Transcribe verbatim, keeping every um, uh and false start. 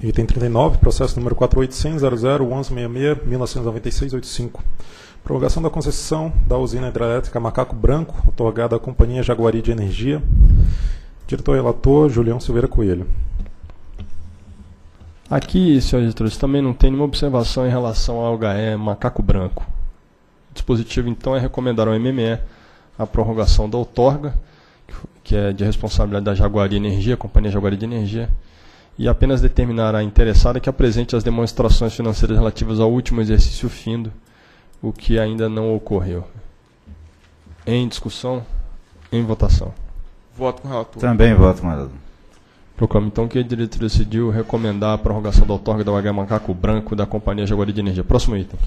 Item trinta e nove, processo número quatro oito zero zero, zero zero um um seis seis, um nove seis oito cinco. Prorrogação da concessão da usina hidrelétrica Macaco Branco, outorgada à Companhia Jaguari de Energia. Diretor relator, Julião Silveira Coelho. Aqui, senhores editores, também não tem nenhuma observação em relação ao U H E Macaco Branco. O dispositivo, então, é recomendar ao M M E a prorrogação da outorga, que é de responsabilidade da Jaguari Energia, Companhia Jaguari de Energia, e apenas determinar à interessada que apresente as demonstrações financeiras relativas ao último exercício findo, o que ainda não ocorreu. Em discussão, em votação. Voto com o relator. Também voto com o relator. Proclamo, então, que a diretoria decidiu recomendar a prorrogação da outorga da U H E Macaco Branco da Companhia Jaguari de Energia. Próximo item.